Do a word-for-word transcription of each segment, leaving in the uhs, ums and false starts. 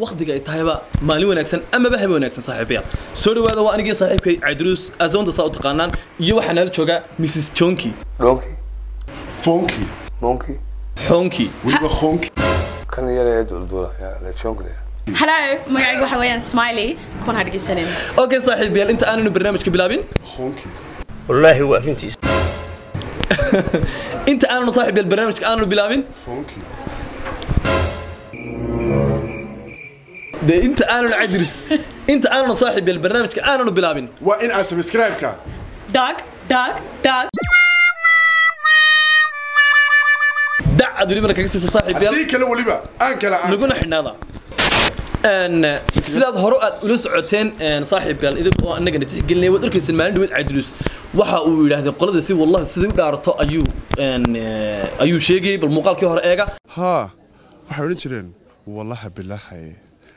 وقتك يتهيبا مالي وناكسن أما بهب وناكسن صاحبيا سوري هذا وأنا صاحبك عدروس أزون تصاوت قانان يوحنا لشجع ميسيس تونكي لونكي فونكي مونكي حونكي ويبقى خونكي كان يلا يدور دورة يا لشونكي هلا مجاعي وحويان سمايلي كون هادي سنين أوكي صاحبيا أنت أنا برنامجك بلابين خونكي والله هو أنتي أنت أنا صاحب البرنامج أنا بلابين فونكي ده أنت أنا العدرس أنت أنا صاحب البرنامج أنا بلابين وإن أسبسكرايب كا داك داك داك دع أدري منك أكسس صاحب يلا ليك لو لبا أنك لا نقول نحن هذا أن سلاد هراء لوس عتين أن صاحب قال إذا أنا قلت قلني وتركي سلمان دوت عدروس وحاول له هذا قلده سي والله الصدق دارته أيو أن أيو شيء بالمقال كهراء جا ها وحاولين شلون والله بالله حي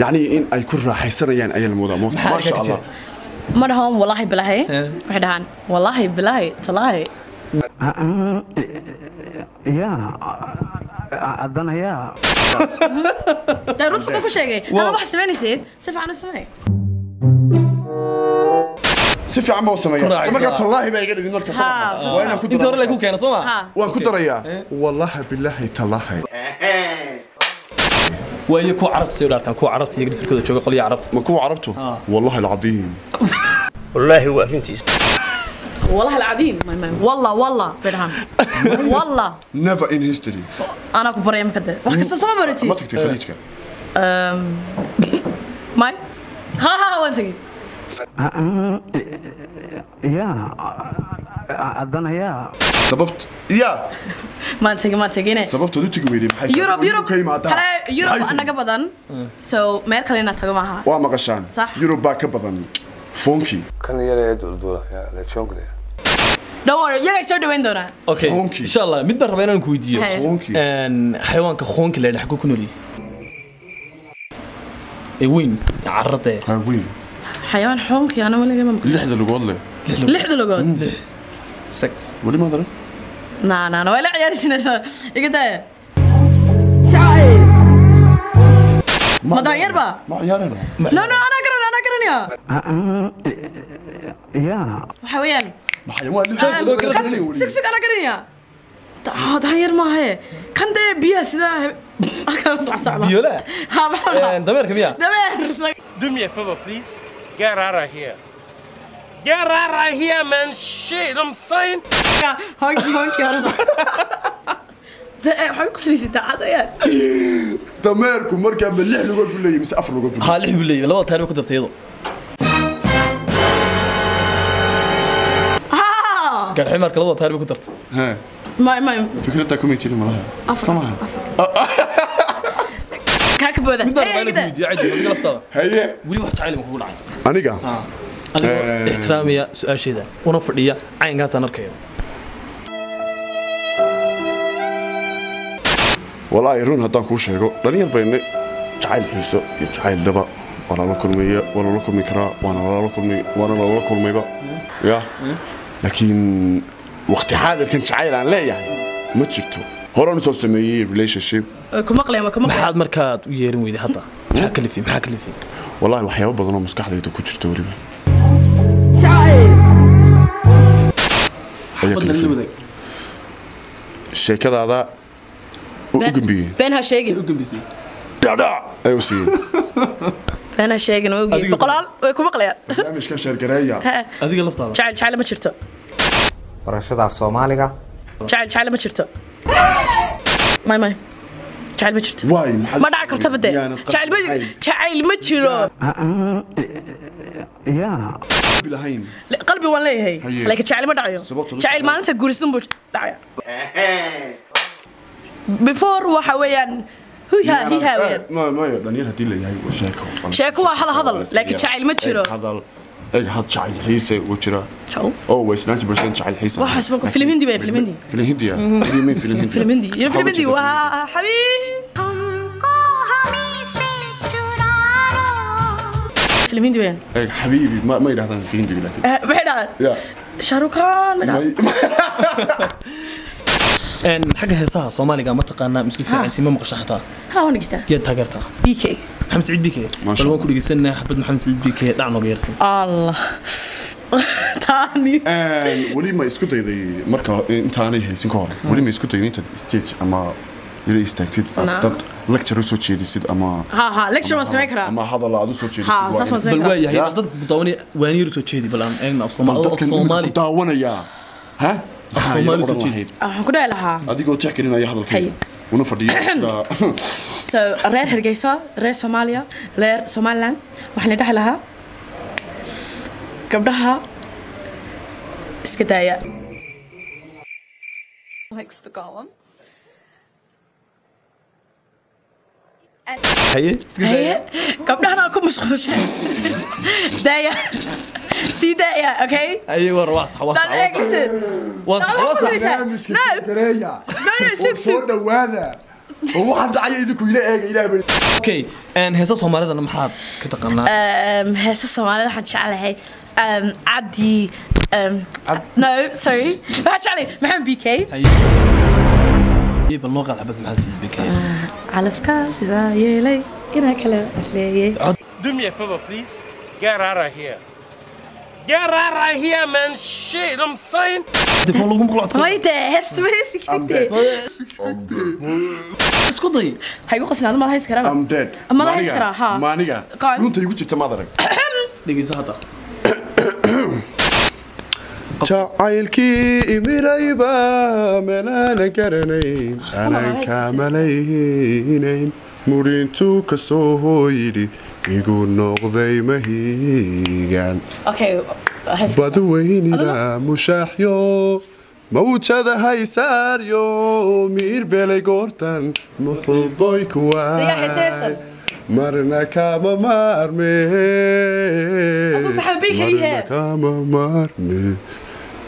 يعني إن أيكون راح يصير يعني أي الموضوع ما شاء الله مرهم والله بالله وحدهان والله بالله طلعي يا أدنى يا تروت ما كشجع أنا واحد سمعني سيد سيف عنو سمعي سيف عم هو سمعي ما قلت الله يبقى يقدر ينور كسر وأنا كنت أنت ولا كوك أنا سمع وأنا كنت ريا والله بالله تلاهي وأي كو عربت سيرتنا كو عربت يقدر في الكذا شو قال لي عربت ما كو عربته والله العظيم والله هو أنتي والله العظيم والله والله برهان والله never in history أنا كبرية مكده وقت سوبرتي ما تكتير خليك أم ماي ها ها وين تجي يا أدنى يا سببت يا ما تجي ما تجينه سببت لو تجي ويدي يوروب يوروب يوروب أنا كبدان so ما يخلينا تجمع معها وما قشان يوروب باك كبدان فونكي كان يلا يدور دورة يا لشونكلي don't worry يلا يصير دوين دورة okay إن شاء الله مدة ربعنا نكويديو and حيوان كخونك اللي حكوا كنولي وين عرضة وين حيوان حونك أنا ولا جماعة لحد اللقاء له لحد اللقاء سكت ولي ما أدري نا نا نا ولا عيارش نسا إيه شاي ما تغير بقى ما عيارنا لا لا أنا كرنا أنا كرنا يا يا حيوان حيوان ليه سك سك أنا كرنيا ها تغير ما هي كان ده بيا سدا كان صح صح بيا لا ها بحاله دمر كم يا دمر do me a favor please get out of here get out of here man shit I'm saying هاي كمان كيا ده حيوق سلسة تعادة يا دمركم مركب باللحن وقول باللي بس أفر وقول ها لحن باللي لو تهرب كنت بتيضه كان حمار كلوضة تهرب كنت بتيضه ها ما ما فكرتها كوميتي لما لها أفر أفر كاك بوذا هيا كده عجل وقلبتها هيا ولي واحد تعالي مقبول عين أنا قا أنا احترامي سؤال شيء ذا ونفر لي عين قاسة نركيه والله يرون هذا كوش هيكو لاني أربعين جايل حسوا يجايل دبا ولا لكم مية ولا لكم مكرا ولا لكم مي ولا لكم ميبا يا لكن وقت هذا كنت جايل عن لا يعني ما تشتو هرون صار سمي ريليشنشيب كم أقل يوم كم أحد مركات ويرون ويدي حتى محاكلة فيه محاكلة فيه والله وحياة بدنا مسكح ليتو كوش توري جايل حبنا اللي بدك الشيء كذا هذا بين بينها شيء وقم بيسي دادا أيوة سيد بينها شيء وقم بقلال ويكون مقليا مش كان شركة ريا هذيك اللي فطار شعل شعل ما شرته برشة ضعف صوماليكا شعل شعل ما شرته ماي ماي شعل ما شرته واي ما دعك ارتبطه شعل ما شعل ما شرته يا بالهين قلبي ولا هي لكن شعل ما دعيه شعل ما أنت تقول سنبوش دعيه before وحويان هي هي وين ما ما دانيال هدي لي هي شيكو شيكو هذا هذل لكن شاعل ما جيرو هذل اي حد شاعل حيسه وجرا او تسعين بالمية شاعل حيسه واحس بكم فيلم هندي بقى فيلم هندي فيلم هندي فيلم هندي فيلم هندي فيلم هندي وحبيبي فيلم هندي وين اي حبيبي ما ما يدهن في هندي لكن بعد يا شاروخان ما إن حاجة هساها صومالي قام متقنا مسكين فعلي ما مقشحتها ها وأنا قشتها جد تاجرتها بي كي محمد سعيد بي كي والله كل جسنا حبيت محمد سعيد بي كي دعنه بيرسم الله تاني ولي ما يسكت يدي مركا تاني سينكور ولي ما يسكت يدي تستيج أما يلي استكتيد أبتدت لكتشر وسوتشي يديسيد أما ها ها لكتشر وسمكرة أما هذا الله عدو سوتشي ها صفر سمكرة بالويا هي عدد بداوني وين يروسوتشي دي بالام إن أصلا صومالي بداونا يا ها So reer Hargeysa, reer Soomaaliya, reer Somaliland waxaan leedahay lahaa gabdhaha iska daaya likes the column هي هي قبل احنا اكون مشغوشه دايه سي دايه اوكي ايوه واضحه واضحه واضحه واضحه لا لا هو دعاية يدكو إلى إيه إلى بال. أوكي، أنا هسا صومالي أنا محاب كتقنع. أم هسا صومالي حنش على هاي. أم عدي أم. No sorry حنش على محمد بي كي. إيه باللغة العبد محمد بي كي. على فكاس إذا يلي إنا كلا أتلي. Do me a favor please. Get out of here. Get out of here man. Shit I'm saying. دبولوكم قلعتكم هايدا هست بس كده بس كده هيقول قصنا ما هيس كلام أم ديد أما ما هيس كلام ها ما نيجا لون تيجي تتمادرك دقيقة هذا شاعلكي إمرايبا ملانا كرنين أنا كاملين مرين توكسوه يدي يقول نقضي مهيجان أوكي بدويننا مشاحيو موت هذا هيساريو مير بلي قرطن محبوي كواي مرنا كاما مرمي مرنا كاما مرمي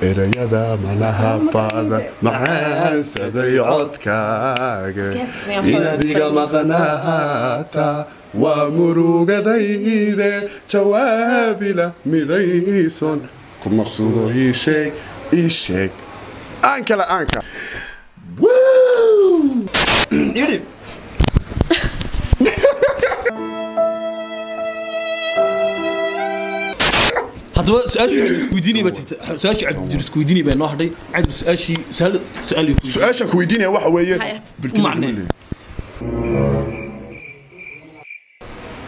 إلى يدا منها بعد معان سدي عدكاك إلى ديقا مغناتا ومروغا دايدة توابلا مدايسون كم مقصودو إيشيك إيشيك أنكا لا أنكا ووووو يدي هذا سؤال كويديني بس سؤال عبد كويديني بين واحد عبد سؤال سؤال سؤال سؤال كويديني واحد وياه معناه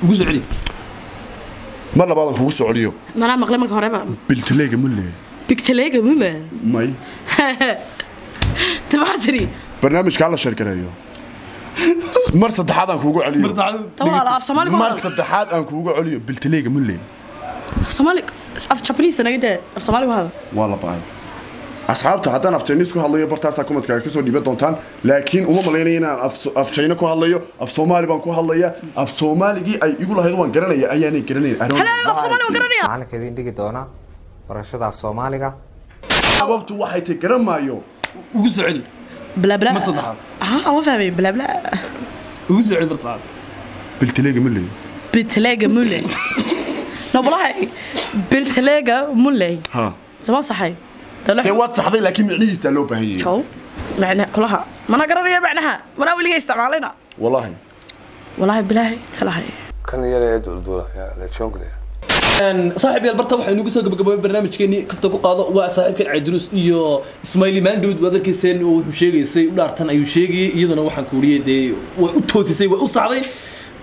وجوز عليه مرة بالله وجوز عليه مرة مغلى مرة هربا بالتلاجة ملة بالتلاجة ملة ماي تبعتري برنامج كله شركة اليوم مرة صدحات أنك وجوز عليه طبعا أفسد مالك مرة صدحات أنك وجوز عليه بالتلاجة ملة أفسمالك أف تشابليس أنا كده أفسمالك وهذا والله باي أصحابته حتى أفتشينيس كو هالليو برتاسا كومت كاركسو دي بدونتان لكن أمم مليانينا أف أفتشينا كو هالليو أفسمالي بانكو هالليا أفسمالي جي أي يقول هيدو عن كرنيا أي يعني كرنيا هلا أفسمالي وكرنيا أنا كذي عندي كدونا ورشة أفسمالي كا أبوبتو واحد تكرم مايو وزعل بلا بلا مصدحة ها ما فهمي بلا بلا وزعل برتاع بالتلاجة ملي بالتلاجة ملي لا والله بالتلاجة ملي ها زمان صحي ده وقت صحي لكن معنيه سلوبة هي شو معناها كلها ما أنا قرري معناها ما أنا ولي يستعملنا والله والله بالله تلاهي كان يلا يدور دوره يا ليشون كده صاحبي البرتا وحي نقول سوق بقى برنامج كني كنت أقول قاضي وصاحب كان عدروس إياه إسماعيل مندود وهذا كيسن وشيء سي ولا أرتن أي شيء يدنا وحن كوريا دي وتوسي سي وصعدي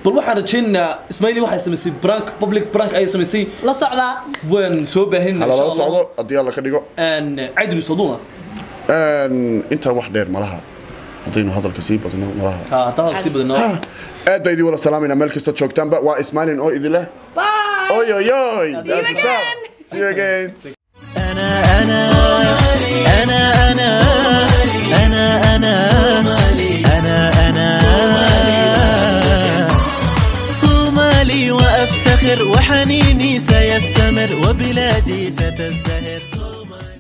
بالوحة رجينا إسماعيلي واحد سمسي برانك بوبليك برانك أي سمسي لا صعدة وين سوبه هنا على لا صعدة أدي الله كديجو أن عدل صدونا أن أنت واحد دير ملاها أعطينا هذا الكسيب أعطينا ملاها آه هذا الكسيب أعطينا أد بيدي ولا سلام من الملك استوت شوك تنبأ وإسماعيل أو إذله باي أوي أوي أوي see you again see you again أنا أنا أنا أنا أنا أنا أنا أنا يفتخر وحنيني سيستمر وبلادي ستزدهر.